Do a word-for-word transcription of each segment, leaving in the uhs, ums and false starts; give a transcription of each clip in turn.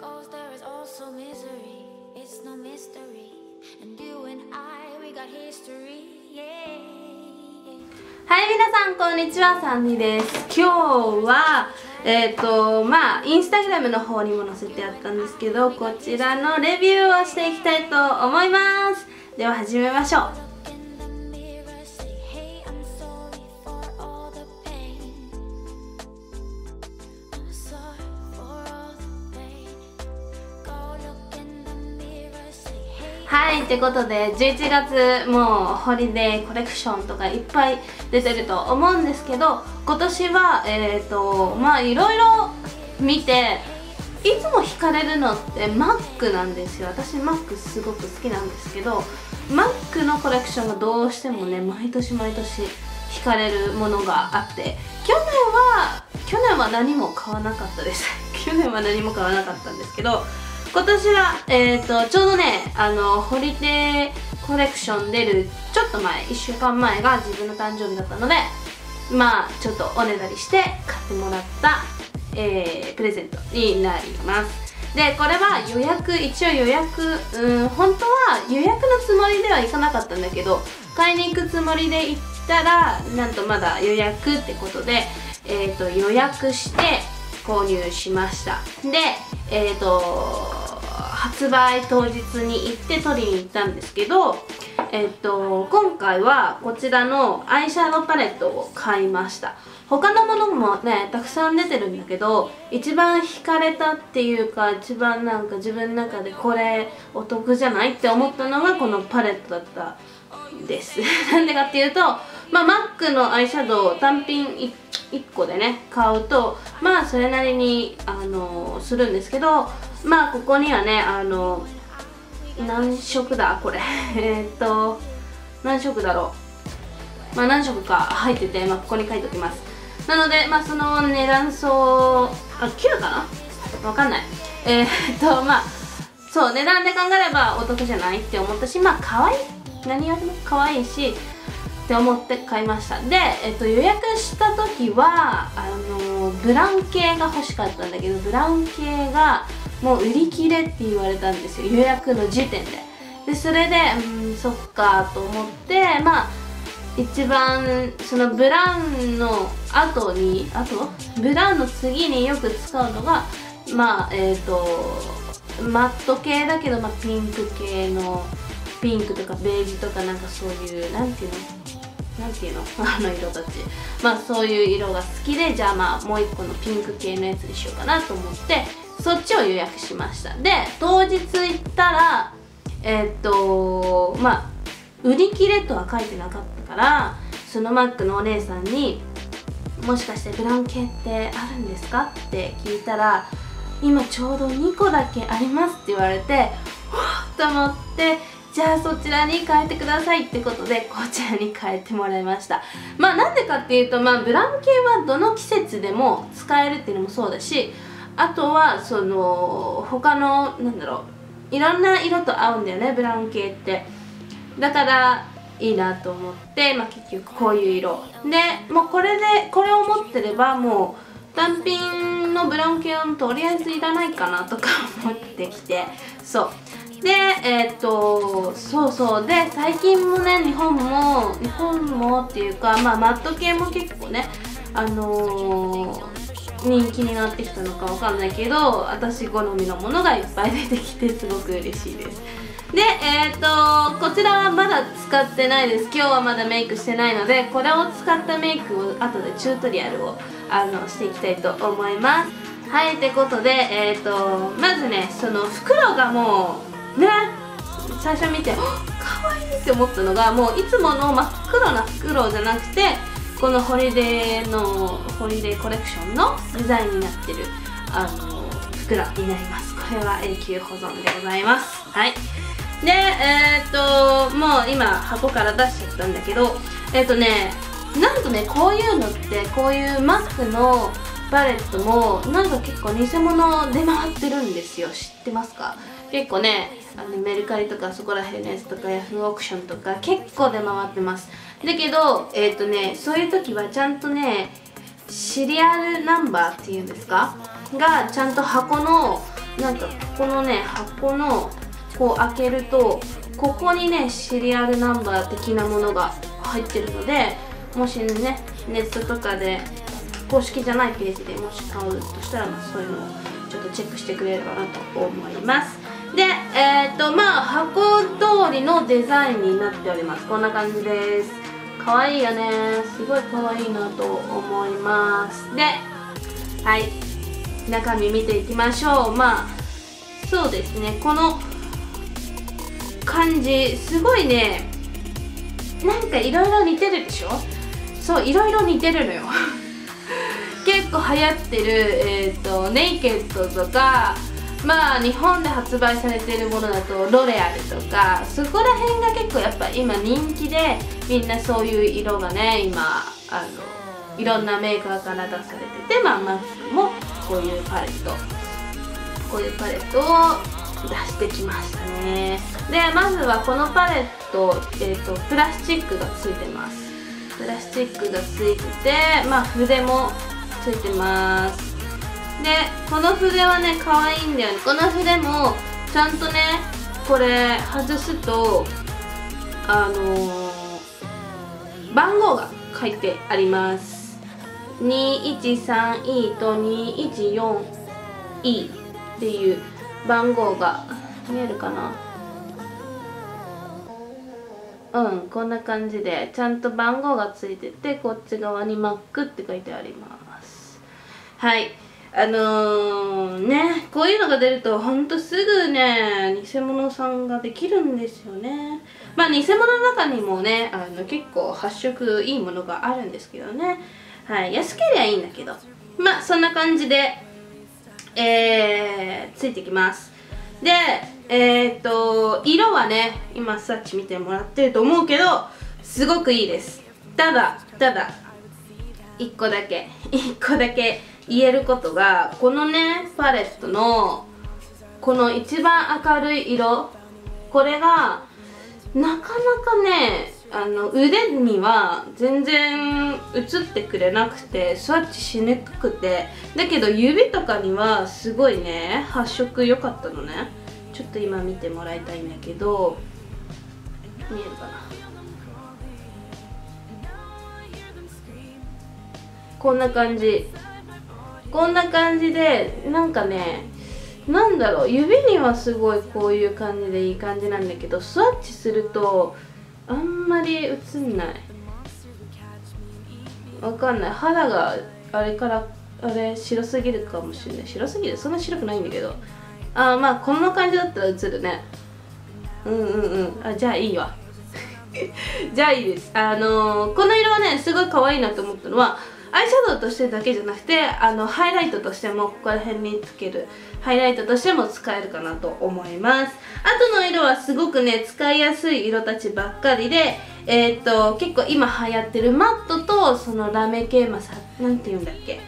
goes there is also misery. It's no mystery. And you and I, we got history. Yeah. はい、皆さんこんにちは、サンニです。今日はえっとまあインスタグラムの方にも載せてあったんですけど、こちらのレビューをしていきたいと思います。では始めましょう。はい、ってことでじゅういちがつもうホリデーコレクションとかいっぱい出てると思うんですけど、今年はえっとまあいろいろ見て、いつも惹かれるのってマックなんですよ。私マックすごく好きなんですけど、マックのコレクションがどうしてもね毎年毎年惹かれるものがあって、去年は去年は何も買わなかったです去年は何も買わなかったんですけど、今年は、えーと、ちょうどね、あの、ホリデーコレクション出るちょっと前、いっしゅうかんまえが自分の誕生日だったので、まあ、ちょっとおねだりして買ってもらった、えー、プレゼントになります。で、これは予約、一応予約、うん、本当は予約のつもりではいかなかったんだけど、買いに行くつもりで行ったら、なんとまだ予約ってことで、えーと、予約して購入しました。で、えーと、発売当日に行って取りに行ったんですけど、えっと今回はこちらのアイシャドウパレットを買いました。他のものもねたくさん出てるんだけど、一番惹かれたっていうか、一番なんか自分の中でこれお得じゃないって思ったのがこのパレットだったんですなんでかっていうと、まあ、マックのアイシャドウ単品いっこでね買うとまあそれなりにあのするんですけど、まあここにはねあの何色だこれえっと何色だろう、まあ何色か入ってて、まあ、ここに書いておきます。なのでまあその値段層あきゅうかなわかんない、えー、っとまあそう値段で考えればお得じゃないって思ったし、まあ可愛い何よりも可愛いしって思って買いました。で、えっと、予約した時はあのブラウン系が欲しかったんだけど、ブラウン系がもう売り切れって言われたんですよ、予約の時点で。でそれでうんそっかと思って、まあ一番そのブラウンの後にあとブラウンの次によく使うのがまあえっとマット系だけど、まあ、ピンク系のピンクとかベージュとかなんかそういうなんていうのなんていうのあの色たち、まあそういう色が好きで、じゃあまあもういっこのピンク系のやつにしようかなと思ってそっちを予約しました。で当日行ったらえー、っとまあ売り切れとは書いてなかったから、そのマックのお姉さんに「もしかしてブラウン系ってあるんですか?」って聞いたら「今ちょうどにこだけあります」って言われて「わっ!」と思って。じゃあそちらに変えてくださいってことでこちらに変えてもらいました。まあなんでかっていうと、まあブラウン系はどの季節でも使えるっていうのもそうだし、あとはその他のなんだろういろんな色と合うんだよねブラウン系って。だからいいなと思って、まあ、結局こういう色でもうこれでこれを持ってればもう単品のブラウン系はとりあえずいらないかなとか思ってきて、そうで、えー、っとそうそうで最近もね日本も日本もっていうか、まあ、マット系も結構ねあのー、人気になってきたのかわかんないけど、私好みのものがいっぱい出てきてすごく嬉しいです。でえー、っとこちらはまだ使ってないです。今日はまだメイクしてないので、これを使ったメイクを後でチュートリアルをあのしていきたいと思います。はい、ってことでえー、っとまずねその袋がもうね、最初見てかわいいって思ったのが、もういつもの真っ黒な袋じゃなくてこのホリデーのホリデーコレクションのデザインになってるあの袋になります。これは永久保存でございます。はい、でえー、っともう今箱から出しちゃったんだけど、えー、っとねなんとねこういうのってこういうマックのパレットもなんか結構偽物出回ってるんですよ。知ってますか？結構ねあのメルカリとかそこら辺のやつとかヤフーオークションとか結構出回ってます。だけどえっとねそういう時はちゃんとねシリアルナンバーっていうんですかがちゃんと箱のなんかこのね箱のこう開けるとここにねシリアルナンバー的なものが入ってるので、もしねネットとかで公式じゃないページでもし買うとしたら、まあ、そういうのをちょっとチェックしてくれればなと思います。でえっとまあ箱通りのデザインになっております。こんな感じです。かわいいよね。すごいかわいいなと思います。ではい中身見ていきましょう。まあそうですね、この感じすごいね、なんかいろいろ似てるでしょ。そういろいろ似てるのよ結構流行ってる、えーと、ネイケッドとか、まあ日本で発売されてるものだとロレアルとか、そこら辺が結構やっぱ今人気で、みんなそういう色がね今あのいろんなメーカーから出されてて、まあマスクもこういうパレットこういうパレットを出してきましたね。でまずはこのパレット、えーと、プラスチックがついてます。プラスチックがついてて、まあ筆もついてます。でこの筆はね可愛いんだよね。この筆もちゃんとねこれ外すとあのー、番号が書いてあります。 にいちさんイー と にいちよんイー っていう番号が見えるかな。うんこんな感じでちゃんと番号がついてて、こっち側に マック って書いてあります。はいあのー、ねこういうのが出るとほんとすぐね偽物さんができるんですよね。まあ偽物の中にもねあの結構発色いいものがあるんですけどね、はい、安ければいいんだけど、まあそんな感じでえー、ついてきます。でえっと色はね今さっき見てもらってると思うけどすごくいいです。ただただいっこだけいっこだけ言えることが、このねパレットのこの一番明るい色、これがなかなかねあの腕には全然映ってくれなくてスワッチしにくくて、だけど指とかにはすごいね発色良かったのね。ちょっと今見てもらいたいんだけど見えるかな。こんな感じこんな感じで、なんかねなんだろう、指にはすごいこういう感じでいい感じなんだけどスワッチするとあんまり映んない。わかんない、肌があれからあれ白すぎるかもしれない。白すぎるそんな白くないんだけど、あーまあこんな感じだったら映るね。うんうんうんあじゃあいいわじゃあいいです。あのー、この色はねすごい可愛いなと思ったのは、アイシャドウとしてだけじゃなくてあのハイライトとしてもここら辺につけるハイライトとしても使えるかなと思います。あとの色はすごくね使いやすい色たちばっかりで、えー、っと結構今流行ってるマットとそのラメ系、まあ、さなんていうんだっけ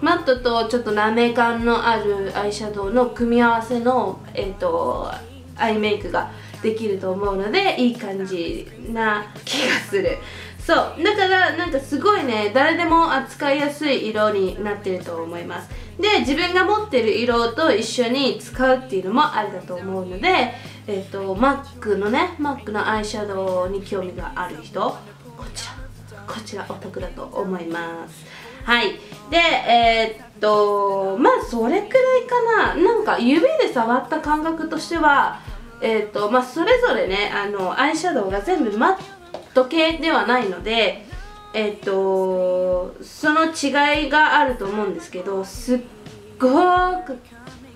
マットとちょっとラメ感のあるアイシャドウの組み合わせの、えー、っとアイメイクができると思うのでいい感じな気がする。そうだからなんかすごいね誰でも扱いやすい色になってると思います。で自分が持ってる色と一緒に使うっていうのもありだと思うので、えっとマックのねマックのアイシャドウに興味がある人、こちらこちらお得だと思います。はいでえー、っとまあそれくらいかな。なんか指で触った感覚としてはえー、っとまあそれぞれねあのアイシャドウが全部マック時計ではないので、えっとその違いがあると思うんですけど、すっごく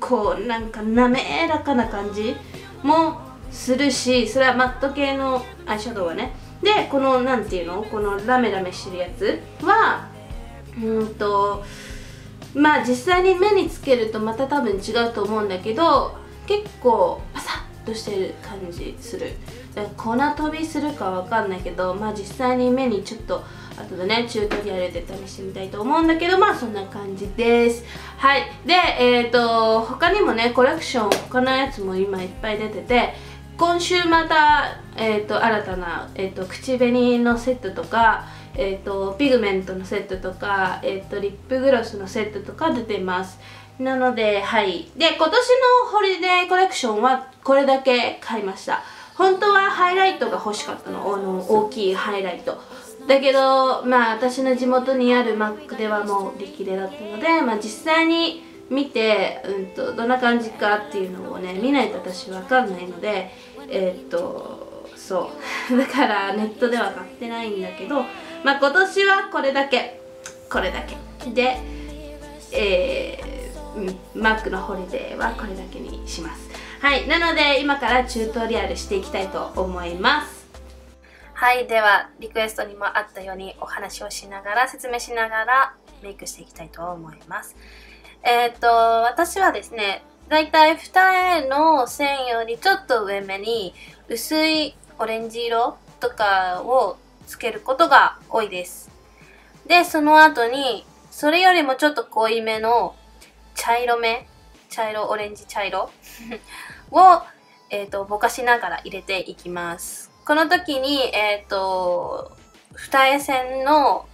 こうなんか滑らかな感じもするし、それはマット系のアイシャドウはね。でこのなんていうのこのラメラメしてるやつはうんとまあ実際に目につけるとまた多分違うと思うんだけど、結構パサッとしてる感じする。粉飛びするかわかんないけど、まあ実際に目にちょっと後でねチュートリアルで試してみたいと思うんだけど、まあそんな感じです。はいでえっと他にもねコレクション他のやつも今いっぱい出てて、今週また、えー、と新たな、えー、と口紅のセットとか、えーと、ピグメントのセットとか、えーと、リップグロスのセットとか出てます。なので、はい。で、今年のホリデーコレクションはこれだけ買いました。本当はハイライトが欲しかったの。あの、大きいハイライト。だけど、まあ私の地元にあるマックではもう激レだったので、まあ実際に見て、うんと、どんな感じかっていうのをね、見ないと私わかんないので、えーっと、そう。だからネットでは買ってないんだけど、まあ今年はこれだけ。これだけ。で、えー、うん、マックのホリデーはこれだけにします。はい、なので今からチュートリアルしていきたいと思います。はい、ではリクエストにもあったようにお話をしながら説明しながらメイクしていきたいと思います。えっ、ー、と私はですね、だいたい二重の線よりちょっと上目に薄いオレンジ色とかをつけることが多いです。でその後にそれよりもちょっと濃いめの茶色め、茶色、オレンジ茶色を、えーと、ぼかしながら入れていきます。この時に、えーと、二重線の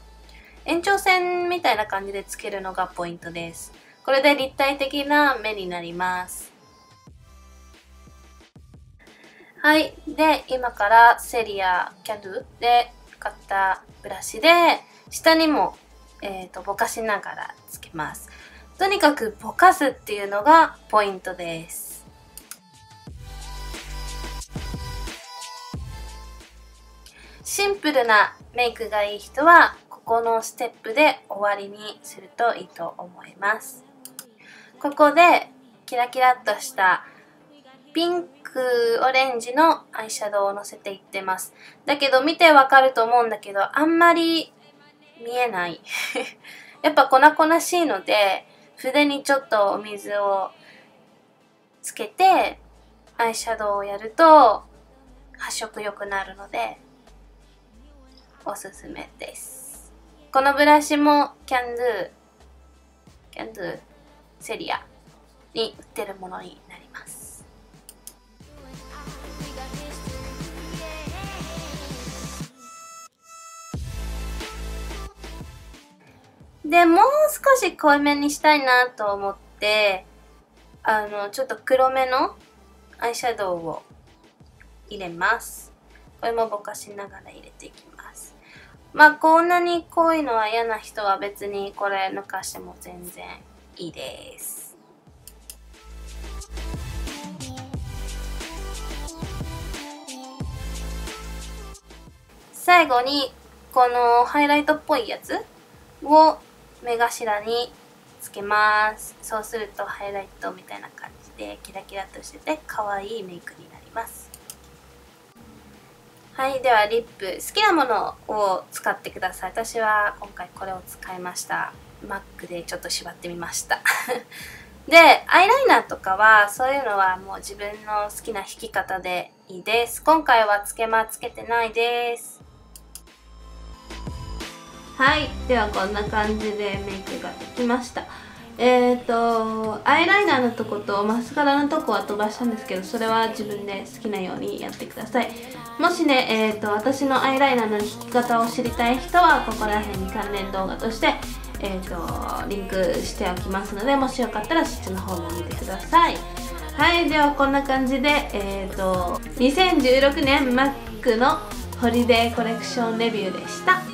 延長線みたいな感じでつけるのがポイントです。これで立体的な目になります。はい。で、今からセリアキャドゥで買ったブラシで、下にも、えーと、ぼかしながらつけます。とにかくぼかすっていうのがポイントです。シンプルなメイクがいい人はここのステップで終わりにするといいと思います。ここでキラキラっとしたピンクオレンジのアイシャドウをのせていってます。だけど見てわかると思うんだけどあんまり見えない。やっぱ粉々しいので筆にちょっとお水をつけてアイシャドウをやると発色良くなるのでおすすめです。このブラシもキャンドゥキャンドゥセリアに売ってるものになります。で、もう少し濃いめにしたいなと思って、あの、ちょっと黒めのアイシャドウを入れます。これもぼかしながら入れていきます。まあ、こんなに濃いのは嫌な人は別にこれ抜かしても全然いいです。最後に、このハイライトっぽいやつを目頭につけます。そうするとハイライトみたいな感じでキラキラとしてて可愛いメイクになります。はい、ではリップ。好きなものを使ってください。私は今回これを使いました。マックでちょっと縛ってみました。で、アイライナーとかはそういうのはもう自分の好きな引き方でいいです。今回はつけまつけてないです。はい、ではこんな感じでメイクができました。えっとアイライナーのとことマスカラのとこは飛ばしたんですけど、それは自分で好きなようにやってください。もしね、えー、と私のアイライナーの引き方を知りたい人はここら辺に関連動画として、えー、とリンクしておきますので、もしよかったらそっちの方も見てください。はい、ではこんな感じで、えー、とにせんじゅうろくねんマックのホリデーコレクションレビューでした。